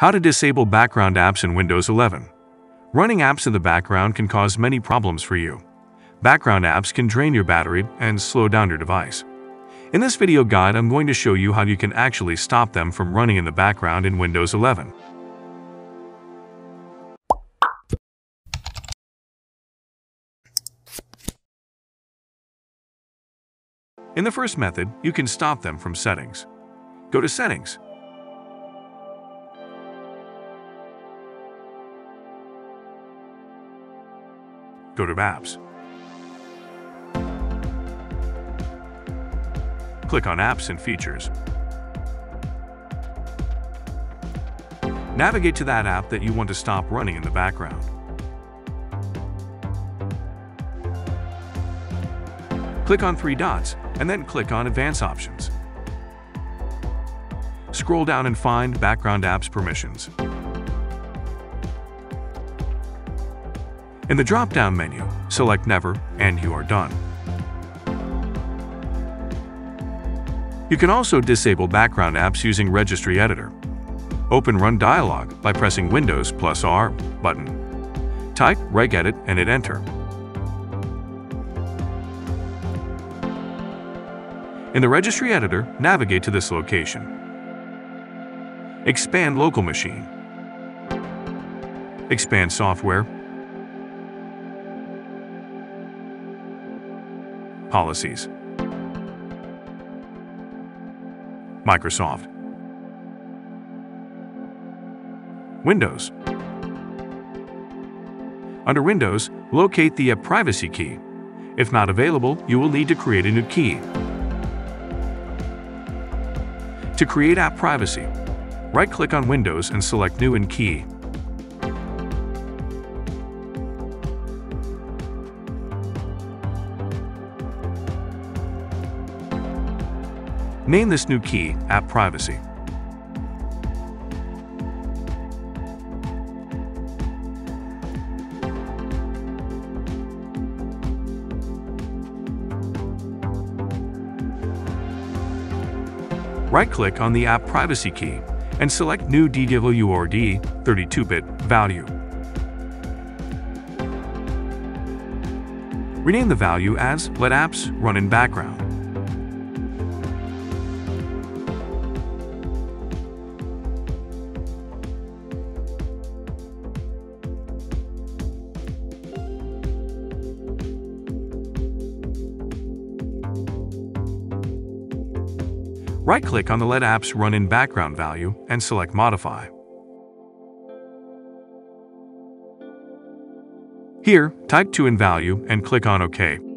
How to disable background apps in Windows 11. Running apps in the background can cause many problems for you. Background apps can drain your battery and slow down your device. In this video guide, I'm going to show you how you can actually stop them from running in the background in Windows 11. In the first method, you can stop them from settings. Go to Settings. Go to Apps. Click on Apps and Features. Navigate to that app that you want to stop running in the background. Click on three dots and then click on Advanced Options. Scroll down and find Background Apps Permissions. In the drop-down menu, select Never, and you are done. You can also disable background apps using Registry Editor. Open Run Dialog by pressing Windows plus R button. Type regedit and hit Enter. In the Registry Editor, navigate to this location. Expand Local Machine. Expand Software. Policies. Microsoft. Windows. Under Windows, locate the App Privacy key. If not available, you will need to create a new key. To create App Privacy, right-click on Windows and select New and Key. Name this new key App Privacy. Right-click on the App Privacy key and select New DWORD 32-bit value. Rename the value as Let Apps Run in Background. Right-click on the Let Apps Run in Background value and select Modify. Here, type 2 in value and click on OK.